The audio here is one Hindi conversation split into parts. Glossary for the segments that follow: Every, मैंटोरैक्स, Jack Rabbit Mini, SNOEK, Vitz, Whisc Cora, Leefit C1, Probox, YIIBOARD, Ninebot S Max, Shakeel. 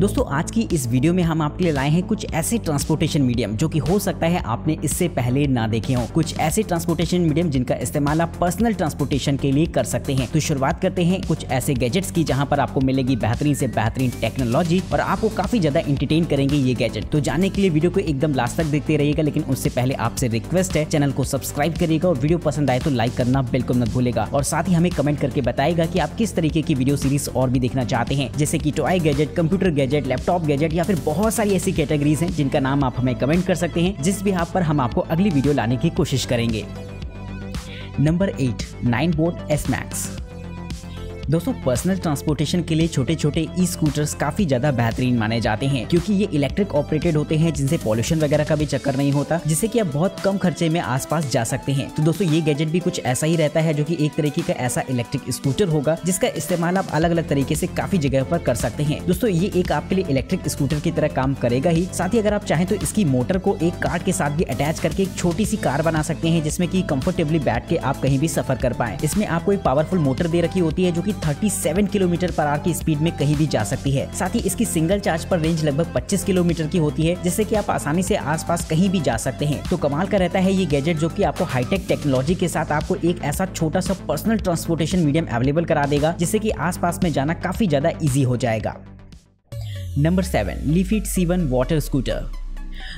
दोस्तों आज की इस वीडियो में हम आपके लिए लाए हैं कुछ ऐसे ट्रांसपोर्टेशन मीडियम जो कि हो सकता है आपने इससे पहले ना देखे हो, कुछ ऐसे ट्रांसपोर्टेशन मीडियम जिनका इस्तेमाल आप पर्सनल ट्रांसपोर्टेशन के लिए कर सकते हैं। तो शुरुआत करते हैं कुछ ऐसे गैजेट्स की जहां पर आपको मिलेगी बेहतरीन से बेहतरीन टेक्नोलॉजी और आपको काफी ज्यादा एंटरटेन करेंगे ये गैजेट। तो जानने के लिए वीडियो को एकदम लास्ट तक देखते रहिएगा, लेकिन उससे पहले आपसे रिक्वेस्ट है चैनल को सब्सक्राइब करिएगा और वीडियो पसंद आए तो लाइक करना बिल्कुल मत भूलेगा और साथ ही हमें कमेंट करके बताएगा कि आप किस तरीके की वीडियो सीरीज और भी देखना चाहते हैं, जैसे कि toy gadget, computer gadget, laptop gadget या फिर बहुत सारी ऐसी कैटेगरीज हैं जिनका नाम आप हमें कमेंट कर सकते हैं, जिस भी आप पर हम आपको अगली वीडियो लाने की कोशिश करेंगे। Number 8 Ninebot S max. दोस्तों पर्सनल ट्रांसपोर्टेशन के लिए छोटे छोटे ई स्कूटर्स काफी ज्यादा बेहतरीन माने जाते हैं क्योंकि ये इलेक्ट्रिक ऑपरेटेड होते हैं जिनसे पॉल्यूशन वगैरह का भी चक्कर नहीं होता, जिससे कि आप बहुत कम खर्चे में आसपास जा सकते हैं। तो दोस्तों ये गैजेट भी कुछ ऐसा ही रहता है जो कि एक तरीके का ऐसा इलेक्ट्रिक स्कूटर होगा जिसका इस्तेमाल आप अलग अलग तरीके से काफी जगह पर कर सकते हैं। दोस्तों ये एक आपके लिए इलेक्ट्रिक स्कूटर की तरह काम करेगा ही, साथ ही अगर आप चाहें तो इसकी मोटर को एक कार्ड के साथ भी अटैच करके एक छोटी सी कार बना सकते हैं जिसमें की कंफर्टेबली बैठ के आप कहीं भी सफर कर पाए। इसमें आपको एक पावरफुल मोटर दे रखी होती है जो 37 किलोमीटर पर आर की स्पीड में कहीं भी जा सकती है। साथ ही इसकी सिंगल चार्ज पर रेंज लगभग 25 किलोमीटर की होती है, जिससे कि आप आसानी से आसपास कहीं भी जा सकते हैं। तो कमाल का रहता है ये गैजेट जो कि आपको हाईटेक टेक्नोलॉजी के साथ आपको एक ऐसा छोटा सा पर्सनल ट्रांसपोर्टेशन मीडियम अवेलेबल करा देगा जिससे कि आसपास में जाना काफी ज्यादा ईजी हो जाएगा। नंबर 7 लीफिट C1 वाटर स्कूटर।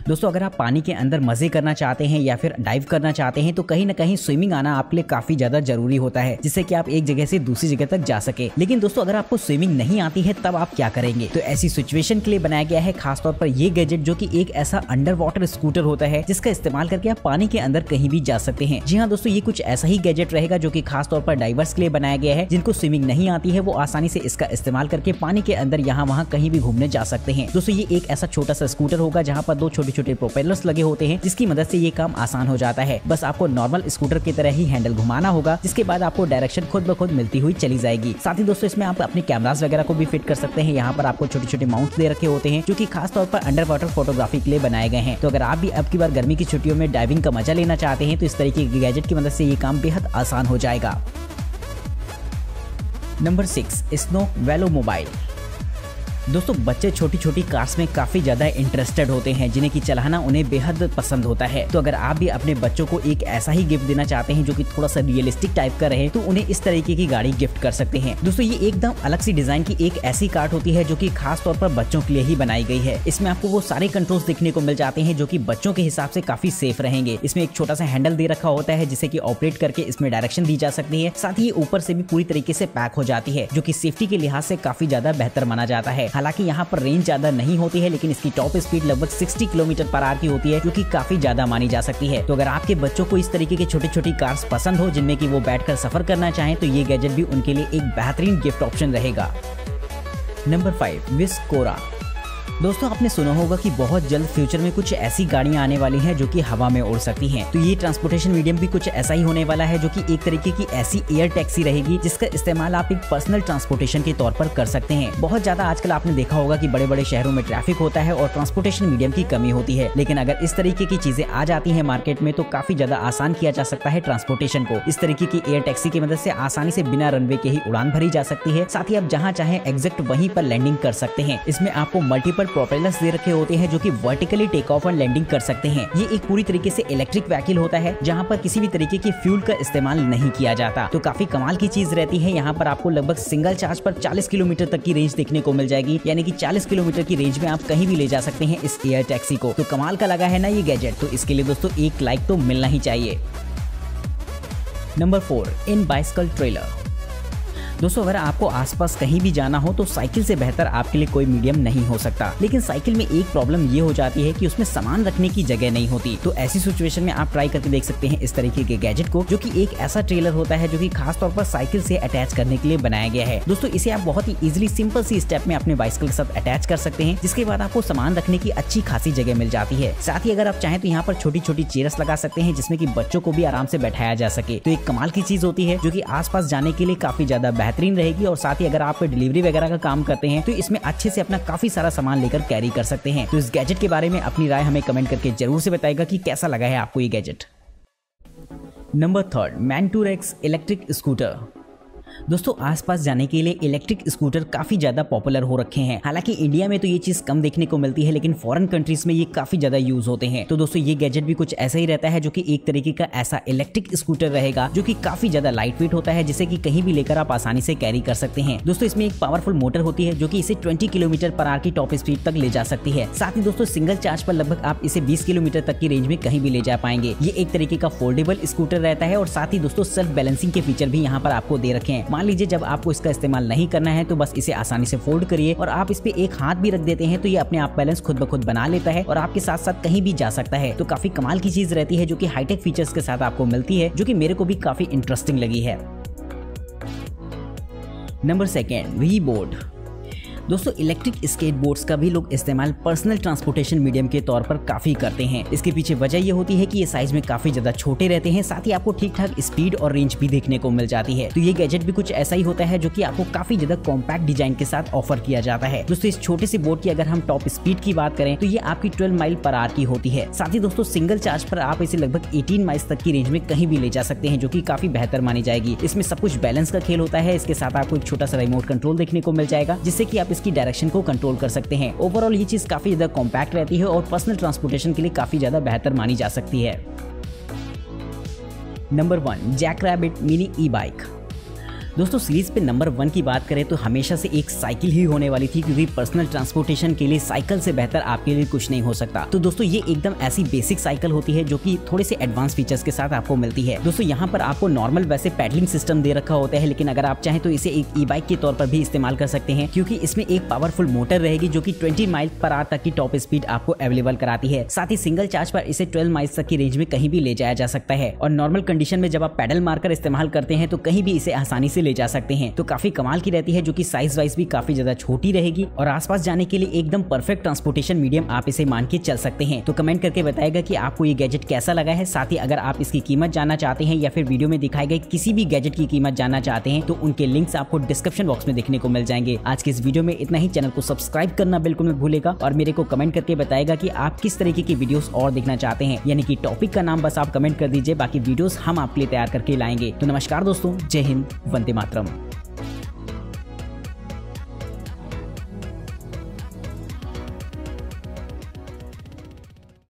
दोस्तों अगर आप पानी के अंदर मजे करना चाहते हैं या फिर डाइव करना चाहते हैं तो कहीं ना कहीं स्विमिंग आना आपके लिए काफी ज्यादा जरूरी होता है, जिससे कि आप एक जगह से दूसरी जगह तक जा सके। लेकिन दोस्तों अगर आपको स्विमिंग नहीं आती है तब आप क्या करेंगे? तो ऐसी सिचुएशन के लिए बनाया गया है खासतौर पर ये गैजेट जो कि एक ऐसा अंडर वाटर स्कूटर होता है जिसका इस्तेमाल करके आप पानी के अंदर कहीं भी जा सकते हैं। जी हाँ दोस्तों ये कुछ ऐसा ही गैजेट रहेगा जो कि खासतौर पर डाइवर्स के लिए बनाया गया है, जिनको स्विमिंग नहीं आती है वो आसानी से इसका इस्तेमाल करके पानी के अंदर यहाँ वहाँ कहीं भी घूमने जा सकते हैं। दोस्तों ये एक ऐसा छोटा सा स्कूटर होगा जहाँ पर दो छोटे छोटे प्रोपेलर्स लगे होते हैं जिसकी मदद से ये काम आसान हो जाता है। बस आपको नॉर्मल स्कूटर की तरह ही हैंडल घुमाना होगा, जिसके बाद आपको डायरेक्शन खुद ब खुद मिलती हुई चली जाएगी। साथ ही दोस्तों इसमें आप अपने कैमरास वगैरह को भी फिट कर सकते हैं। यहाँ पर आपको छोटे छोटे माउंट्स दे रखे होते हैं जो कि खासतौर पर अंडर वाटर फोटोग्राफी के लिए बनाए गए हैं। तो अगर आप भी अब की बार गर्मी की छुट्टियों में डाइविंग का मजा लेना चाहते हैं तो इस तरीके के गैजेट की मदद से ये काम बेहद आसान हो जाएगा। Number 6 snow yellow mobile. दोस्तों बच्चे छोटी छोटी कार्स में काफी ज्यादा इंटरेस्टेड होते हैं जिन्हें कि चलाना उन्हें बेहद पसंद होता है। तो अगर आप भी अपने बच्चों को एक ऐसा ही गिफ्ट देना चाहते हैं जो कि थोड़ा सा रियलिस्टिक टाइप का रहे तो उन्हें इस तरीके की गाड़ी गिफ्ट कर सकते हैं। दोस्तों ये एकदम अलग सी डिजाइन की एक ऐसी कार्ट होती है जो कि खासतौर पर बच्चों के लिए ही बनाई गई है। इसमें आपको वो सारे कंट्रोल्स देखने को मिल जाते हैं जो की बच्चों के हिसाब से काफी सेफ रहेंगे। इसमें एक छोटा सा हैंडल दे रखा होता है जिसे की ऑपरेट करके इसमें डायरेक्शन दी जा सकती है। साथ ही ऊपर से भी पूरी तरीके से पैक हो जाती है जो की सेफ्टी के लिहाज से काफी ज्यादा बेहतर माना जाता है। हालांकि यहाँ पर रेंज ज्यादा नहीं होती है, लेकिन इसकी टॉप स्पीड लगभग 60 किलोमीटर पर आर की होती है जो कि काफी ज्यादा मानी जा सकती है। तो अगर आपके बच्चों को इस तरीके के छोटी छोटी कार्स पसंद हो जिनमें कि वो बैठकर सफर करना चाहें तो ये गैजेट भी उनके लिए एक बेहतरीन गिफ्ट ऑप्शन रहेगा। Number 5 Wisk Cora. दोस्तों आपने सुना होगा कि बहुत जल्द फ्यूचर में कुछ ऐसी गाड़ियां आने वाली हैं जो कि हवा में उड़ सकती हैं। तो ये ट्रांसपोर्टेशन मीडियम भी कुछ ऐसा ही होने वाला है जो कि एक तरीके की ऐसी एयर टैक्सी रहेगी जिसका इस्तेमाल आप एक पर्सनल ट्रांसपोर्टेशन के तौर पर कर सकते हैं। बहुत ज्यादा आजकल आपने देखा होगा कि बड़े बड़े शहरों में ट्रैफिक होता है और ट्रांसपोर्टेशन मीडियम की कमी होती है, लेकिन अगर इस तरीके की चीजें आ जाती है मार्केट में तो काफी ज्यादा आसान किया जा सकता है ट्रांसपोर्टेशन को। इस तरीके की एयर टैक्सी की मदद से आसानी से बिना रनवे के ही उड़ान भरी जा सकती है। साथ ही आप जहाँ चाहे एग्जैक्ट वहीं पर लैंडिंग कर सकते हैं। इसमें आपको मल्टीपल प्रोपेलर्स दे रखे होते हैं जो कि vertically take off and landing कर सकते हैं। ये एक पूरी तरीके से इलेक्ट्रिक व्हीकल होता है जहां पर किसी भी तरीके के फ्यूल का इस्तेमाल नहीं किया जाता। तो काफी कमाल की चीज रहती है। यहाँ पर आपको लगभग सिंगल चार्ज पर 40 किलोमीटर तक की रेंज देखने को मिल जाएगी, यानी कि 40 किलोमीटर की रेंज में आप कहीं भी ले जा सकते हैं इस एयर टैक्सी को। तो कमाल का लगा है ना ये गैजेट। तो इसके लिए दोस्तों एक लाइक तो मिलना ही चाहिए। Number 4 in bicycle trailer. दोस्तों अगर आपको आसपास कहीं भी जाना हो तो साइकिल से बेहतर आपके लिए कोई मीडियम नहीं हो सकता, लेकिन साइकिल में एक प्रॉब्लम ये हो जाती है कि उसमें सामान रखने की जगह नहीं होती। तो ऐसी सिचुएशन में आप ट्राई करके देख सकते हैं इस तरीके के गैजेट को, जो कि एक ऐसा ट्रेलर होता है जो कि खासतौर पर साइकिल से अटैच करने के लिए बनाया गया है। दोस्तों इसे आप बहुत ही इजिली सिंपल सी स्टेप में अपने बाइसिकल के साथ अटैच कर सकते हैं, जिसके बाद आपको सामान रखने की अच्छी खासी जगह मिल जाती है। साथ ही अगर आप चाहें तो यहाँ पर छोटी छोटी चेयर्स लगा सकते हैं जिसमें की बच्चों को भी आराम से बैठाया जा सके। तो एक कमाल की चीज होती है जो की आसपास जाने के लिए काफी ज्यादा बेहतरीन रहेगी। और साथ ही अगर आप डिलीवरी वगैरह का काम करते हैं तो इसमें अच्छे से अपना काफी सारा सामान लेकर कैरी कर सकते हैं। तो इस गैजेट के बारे में अपनी राय हमें कमेंट करके जरूर से बताएगा कि कैसा लगा है आपको ये गैजेट। नंबर 3 मैंटोरैक्स इलेक्ट्रिक स्कूटर। दोस्तों आसपास जाने के लिए इलेक्ट्रिक स्कूटर काफी ज्यादा पॉपुलर हो रखे हैं। हालांकि इंडिया में तो ये चीज कम देखने को मिलती है, लेकिन फॉरेन कंट्रीज में ये काफी ज्यादा यूज होते हैं। तो दोस्तों ये गैजेट भी कुछ ऐसा ही रहता है, जो कि एक तरीके का ऐसा इलेक्ट्रिक स्कूटर रहेगा जो कि काफी ज्यादा लाइट वेट होता है, जिसे कि कहीं भी लेकर आप आसानी से कैरी कर सकते हैं। दोस्तों इसमें एक पावरफुल मोटर होती है जो कि इसे 20 किलोमीटर पर आर की टॉप स्पीड तक ले जा सकती है। साथ ही दोस्तों सिंगल चार्ज पर लगभग आप इसे 20 किलोमीटर तक की रेंज में कहीं भी ले जा पाएंगे। ये एक तरीके का फोल्डेबल स्कूटर रहता है और साथ ही दोस्तों सेल्फ बैलेंसिंग के फीचर भी यहाँ पर आपको दे रखे हैं। मान लीजिए जब आपको इसका इस्तेमाल नहीं करना है तो बस इसे आसानी से फोल्ड करिए और आप इस पे एक हाथ भी रख देते हैं तो ये अपने आप बैलेंस खुद ब खुद बना लेता है और आपके साथ साथ कहीं भी जा सकता है। तो काफी कमाल की चीज रहती है जो कि हाईटेक फीचर्स के साथ आपको मिलती है, जो कि मेरे को भी काफी इंटरेस्टिंग लगी है। Number 2 V board. दोस्तों इलेक्ट्रिक स्केटबोर्ड्स का भी लोग इस्तेमाल पर्सनल ट्रांसपोर्टेशन मीडियम के तौर पर काफी करते हैं। इसके पीछे वजह ये होती है कि ये साइज में काफी ज्यादा छोटे रहते हैं, साथ ही आपको ठीक ठाक स्पीड और रेंज भी देखने को मिल जाती है। तो ये गैजेट भी कुछ ऐसा ही होता है जो कि आपको काफी ज्यादा कॉम्पैक्ट डिजाइन के साथ ऑफर किया जाता है। दोस्तों इस छोटे से बोर्ड की अगर हम टॉप स्पीड की बात करें तो ये आपकी 12 माइल पर आर की होती है। साथ ही दोस्तों सिंगल चार्ज पर आप इसे लगभग 18 माइल तक की रेंज में कहीं भी ले जा सकते हैं, जो की काफी बेहतर मानी जाएगी। इसमें सब कुछ बैलेंस का खेल होता है। इसके साथ आपको एक छोटा सा रिमोट कंट्रोल देखने को मिल जाएगा, जिससे की इसकी डायरेक्शन को कंट्रोल कर सकते हैं। ओवरऑल ये चीज काफी ज्यादा कॉम्पैक्ट रहती है और पर्सनल ट्रांसपोर्टेशन के लिए काफी ज्यादा बेहतर मानी जा सकती है। Number 1 Jack Rabbit mini e bike. दोस्तों सीरीज पे नंबर 1 की बात करें तो हमेशा से एक साइकिल ही होने वाली थी, क्योंकि पर्सनल ट्रांसपोर्टेशन के लिए साइकिल से बेहतर आपके लिए कुछ नहीं हो सकता। तो दोस्तों ये एकदम ऐसी बेसिक साइकिल होती है जो कि थोड़े से एडवांस फीचर्स के साथ आपको मिलती है। दोस्तों यहाँ पर आपको नॉर्मल वैसे पैडलिंग सिस्टम दे रखा होता है, लेकिन अगर आप चाहें तो इसे एक ई बाइक के तौर पर भी इस्तेमाल कर सकते हैं, क्योंकि इसमें एक पावरफुल मोटर रहेगी जो की 20 माइल पर आर तक की टॉप स्पीड आपको अवेलेबल कराती है। साथ ही सिंगल चार्ज पर इसे 12 माइल तक की रेंज में कहीं भी ले जाया जा सकता है और नॉर्मल कंडीशन में जब आप पैडल मारकर इस्तेमाल करते हैं तो कहीं भी इसे आसानी ले जा सकते हैं। तो काफी कमाल की रहती है, जो कि साइज वाइज भी काफी ज्यादा छोटी रहेगी और आसपास जाने के लिए एकदम परफेक्ट ट्रांसपोर्टेशन मीडियम आप इसे मान के चल सकते हैं। तो कमेंट करके बताएगा कि आपको ये गैजेट कैसा लगा है। साथ ही अगर आप इसकी कीमत जानना चाहते हैं या फिर वीडियो में दिखाई गई किसी भी गैजेट की कीमत जानना चाहते हैं तो उनके लिंक्स आपको डिस्क्रिप्शन बॉक्स में देखने को मिल जाएंगे। आज के इस वीडियो में इतना ही। चैनल को सब्सक्राइब करना बिल्कुल मत भूलेगा और मेरे को कमेंट करके बताएगा कि आप किस तरीके की वीडियोस और देखना चाहते हैं, यानी कि टॉपिक का नाम बस आप कमेंट कर दीजिए, बाकी वीडियोस हम आपके लिए तैयार करके लाएंगे। तो नमस्कार दोस्तों, जय हिंद, वंदे मातरम।